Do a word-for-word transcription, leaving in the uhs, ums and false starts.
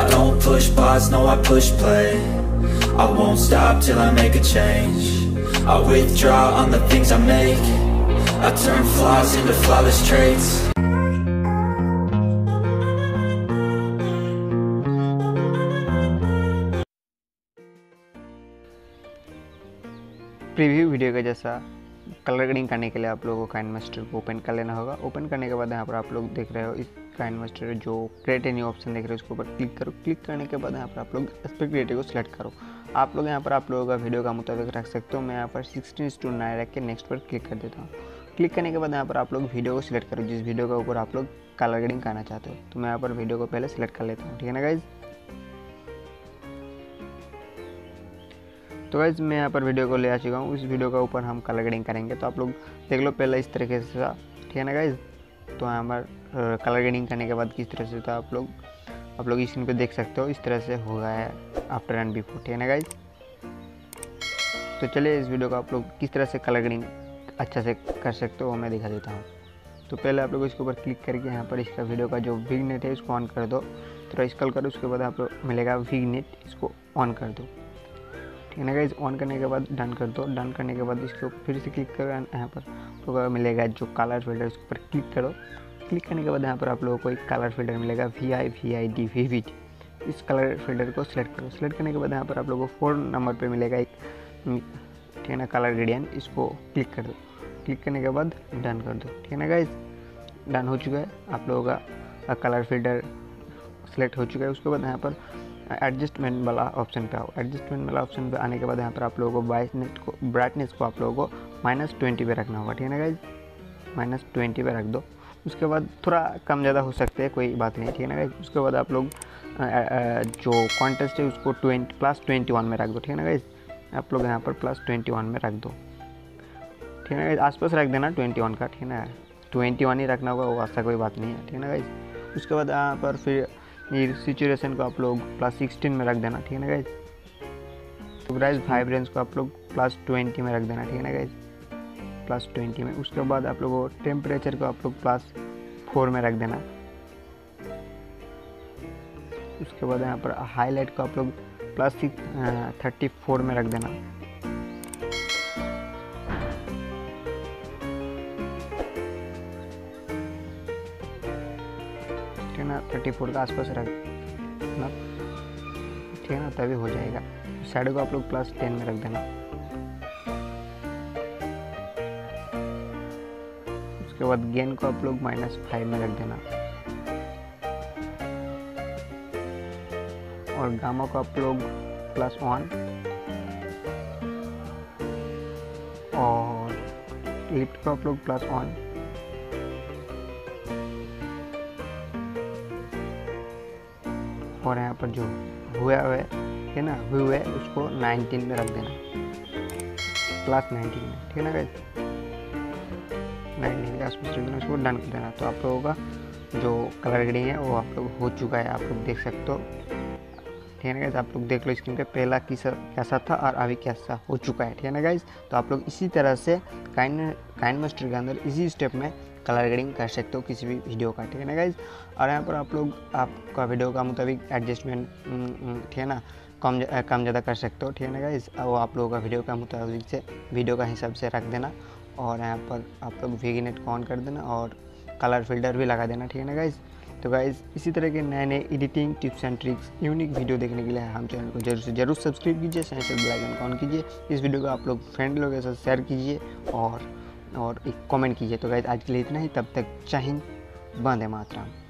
I don't push pods, no I push play. I won't stop till I make a change. I withdraw on the things I make. I turn flaws into flawless traits. Preview video का जैसा colour grading करने के लिए आप लोगों को KineMaster को open कर लेना होगा। ओपन करने के बाद यहाँ पर आप लोग देख रहे हो इस काइनमास्टर जो क्रिएट ए न्यू ऑप्शन देख रहे हो उसके ऊपर क्लिक करो। क्लिक करने के बाद यहाँ पर आप लोग एस्पेक्ट रेटियो को सिलेक्ट करो। आप लोग यहाँ पर आप लोगों का वीडियो का मुताबिक रख सकते हो। मैं यहाँ पर सिक्सटीन टू नाइन रख के नेक्स्ट पर क्लिक कर देता हूँ। क्लिक करने के बाद यहाँ पर आप लोग वीडियो को सिलेक्ट करो जिस वीडियो के ऊपर आप लोग कलर ग्रेडिंग करना चाहते हो। तो मैं यहाँ पर वीडियो को पहले सिलेक्ट कर लेता हूँ, ठीक है ना गाइज। तो गाइज मैं यहाँ पर वीडियो को ले आ चुका हूँ। इस वीडियो के ऊपर हम कलर ग्रेडिंग करेंगे, तो आप लोग देख लो पहले इस तरीके से था, ठीक है ना गाइज। तो हमारे कलर ग्रेडिंग करने के बाद किस तरह से था आप लोग आप लोग स्क्रीन पे देख सकते हो। इस तरह से हो गया है आफ्टर एंड बिफोर, ठीक है ना गाइज। तो चलिए इस वीडियो को आप लोग किस तरह से कलर ग्रेडिंग अच्छा से कर सकते हो मैं दिखा देता हूँ। तो पहले आप लोग इसके ऊपर क्लिक करके यहाँ पर इसका वीडियो का जो विगनेट है इसको ऑन कर दो। थोड़ा स्क्रॉल करो, उसके बाद आप लोग मिलेगा विगनेट, इसको ऑन कर दो, ठीक है ना गाइज। ऑन करने के बाद डन कर दो। डन करने के बाद इसके ऊपर फिर से क्लिक करो। यहाँ पर आपको मिलेगा जो कलर फिल्टर, उसके ऊपर क्लिक करो। क्लिक करने के बाद यहाँ पर आप लोगों को एक कलर फिल्टर मिलेगा V I V I D V V T. इस कलर फिल्टर को सिलेक्ट करो। सिलेक्ट करने के बाद यहाँ पर आप लोगों को फोर नंबर पर मिलेगा एक, ठीक है ना, कलर ग्रेडियंट, इसको क्लिक कर दो। क्लिक करने के बाद डन कर दो, ठीक है ना गाइज। डन हो चुका है, आप लोगों का कलर फिल्टर सिलेक्ट हो चुका है। उसके बाद यहाँ पर एडजस्टमेंट वाला ऑप्शन पे आओ। एडजस्टमेंट वाला ऑप्शन पे आने के बाद यहाँ पर आप लोगों को ब्राइटनेस को ब्राइटनेस को आप लोगों को माइनस ट्वेंटी पे रखना होगा, ठीक है ना गाइज। माइनस ट्वेंटी पे रख दो। उसके बाद थोड़ा कम ज़्यादा हो सकते हैं, कोई बात नहीं, ठीक है ना गाइज। उसके बाद आप लोग जो कॉन्टेस्ट है उसको ट्वेंटी प्लस ट्वेंटी वन में रख दो, ठीक है ना गाइज। आप लोग यहाँ पर प्लस ट्वेंटी वन में रख दो, ठीक है ना गाइज। आस पास रख देना ट्वेंटी वन का, ठीक है ना। ट्वेंटी वन ही रखना होगा, वो ऐसा कोई बात नहीं है, ठीक है ना गाइज। उसके बाद यहाँ पर फिर ये सिचुएशन को आप लोग प्लस सिक्सटीन में रख देना, ठीक है ना गाइज। तो गाइज वाइब्रेंस को आप लोग प्लस ट्वेंटी में रख देना, ठीक है ना गाइज, प्लस ट्वेंटी में। उसके बाद आप लोगों को टेम्परेचर को आप लोग प्लस फोर में रख देना। उसके बाद यहाँ पर हाईलाइट को आप लोग प्लस सिक्स थर्टी फोर में रख देना। थर्टी फोर का आसपास रख, ठीक है ना, तभी हो जाएगा। शैडो को आप लोग प्लस टेन में रख देना। उसके बाद गेन को आप लोग माइनस फाइव में रख देना और गामा को आप लोग प्लस वन और लिफ्ट को आप लोग प्लस वन। और यहाँ पर जो हुआ हुआ है ना हुए उसको नाइनटीन में रख देना, प्लस नाइनटीन में, ठीक है ना गाइज। नाइनटीन के आसपास रख देना, उसको डन कर देना। तो आप लोगों का जो कलर ग्रेडिंग है वो आप लोग हो चुका है, आप लोग देख सकते हो, ठीक है ना गाइज। आप लोग देख लो स्क्रीन पे पहला किसा कैसा था और अभी कैसा हो चुका है, ठीक है ना गाइज। तो आप लोग इसी तरह से काइन काइनमास्टर के अंदर इसी स्टेप में कलर ग्रेडिंग कर सकते हो किसी भी वीडियो का, ठीक है ना गाइज। और यहाँ पर आप लोग आपका वीडियो का मुताबिक एडजस्टमेंट, ठीक है ना, कम कम ज़्यादा कर सकते हो, ठीक है ना गाइज। वो आप लोगों का वीडियो का मुताबिक से वीडियो का हिसाब से रख देना। और यहाँ पर आप लोग विगनेट को ऑन कर देना और कलर फिल्टर भी लगा देना, ठीक है ना गाइज। तो गाइज इसी तरह के नए नए editing tips and tricks unique video देखने के लिए हम चैनल को जरूर से जरूर सब्सक्राइब कीजिए, साथ ही बेल आइकन को ऑन कीजिए। इस वीडियो को आप लोग फ्रेंड लोगों के साथ शेयर कीजिए और और एक कमेंट कीजिए। तो गाइज आज के लिए इतना ही, तब तक जय हिंद, वंदे मातरम।